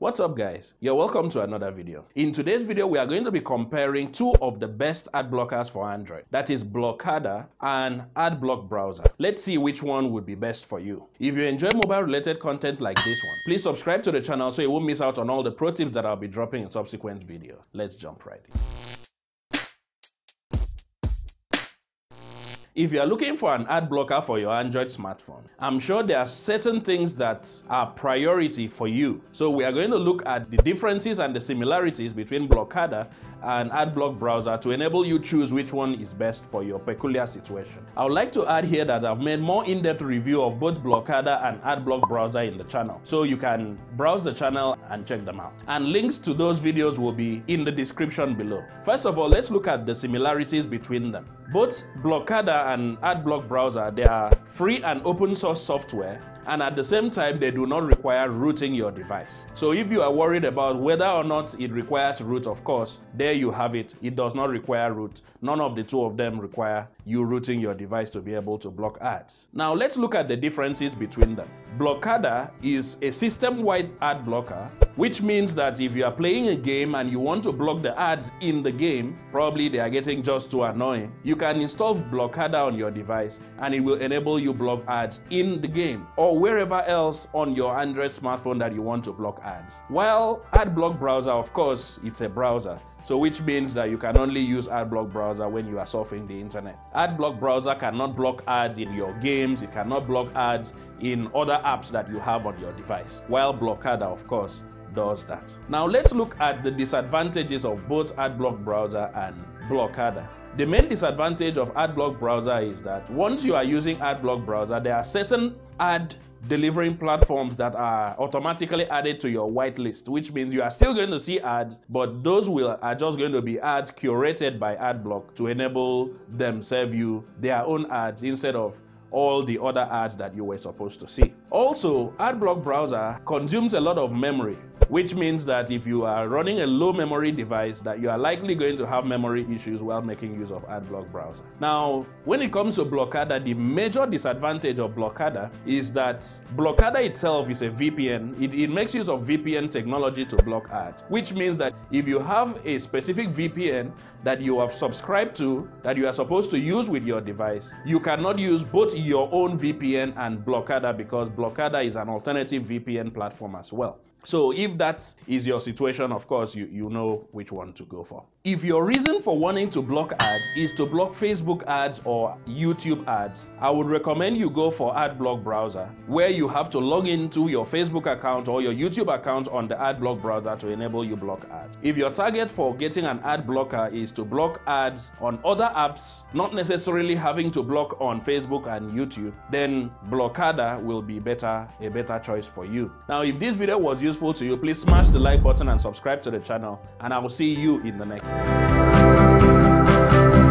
What's up, guys? You're welcome to another video. In today's video, we are going to be comparing two of the best ad blockers for Android, that is Blokada and AdBlock Browser. Let's see which one would be best for you. If you enjoy mobile related content like this one, please subscribe to the channel so you won't miss out on all the pro tips that I'll be dropping in subsequent videos. Let's jump right in. If you are looking for an ad blocker for your Android smartphone, I'm sure there are certain things that are priority for you. So we are going to look at the differences and the similarities between Blokada and AdBlock Browser to enable you choose which one is best for your peculiar situation. I would like to add here that I've made more in-depth review of both Blokada and AdBlock Browser in the channel, so you can browse the channel and check them out. And links to those videos will be in the description below. First of all, let's look at the similarities between them. Both Blokada and AdBlock Browser, they are free and open source software, and at the same time, they do not require rooting your device. So if you are worried about whether or not it requires root, of course, there you have it. It does not require root. None of the two of them require you rooting your device to be able to block ads. Now let's look at the differences between them. Blokada is a system-wide ad blocker, which means that if you are playing a game and you want to block the ads in the game, probably they are getting just too annoying, you can install Blokada on your device and it will enable you block ads in the game or wherever else on your Android smartphone that you want to block ads. While AdBlock Browser, of course, it's a browser. So which means that you can only use AdBlock Browser when you are surfing the internet. AdBlock Browser cannot block ads in your games, it cannot block ads in other apps that you have on your device, while Blokada, of course, does that. Now let's look at the disadvantages of both AdBlock Browser and Blokada. The main disadvantage of AdBlock Browser is that once you are using AdBlock Browser, there are certain ad delivering platforms that are automatically added to your whitelist, which means you are still going to see ads, but those are just going to be ads curated by AdBlock to enable them serve you their own ads instead of all the other ads that you were supposed to see. Also, AdBlock Browser consumes a lot of memory, which means that if you are running a low memory device, that you are likely going to have memory issues while making use of AdBlock Browser. Now, when it comes to Blokada, the major disadvantage of Blokada is that Blokada itself is a VPN. It makes use of VPN technology to block ads, which means that if you have a specific VPN that you have subscribed to, that you are supposed to use with your device, you cannot use both your own VPN and Blokada because Blokada is an alternative VPN platform as well. So if that is your situation, of course, you know which one to go for. If your reason for wanting to block ads is to block Facebook ads or YouTube ads, I would recommend you go for AdBlock Browser, where you have to log into your Facebook account or your YouTube account on the AdBlock Browser to enable you block ads. If your target for getting an ad blocker is to block ads on other apps, not necessarily having to block on Facebook and YouTube, then Blokada will be a better choice for you. Now, if this video was useful to you, please smash the like button and subscribe to the channel, and I will see you in the next one.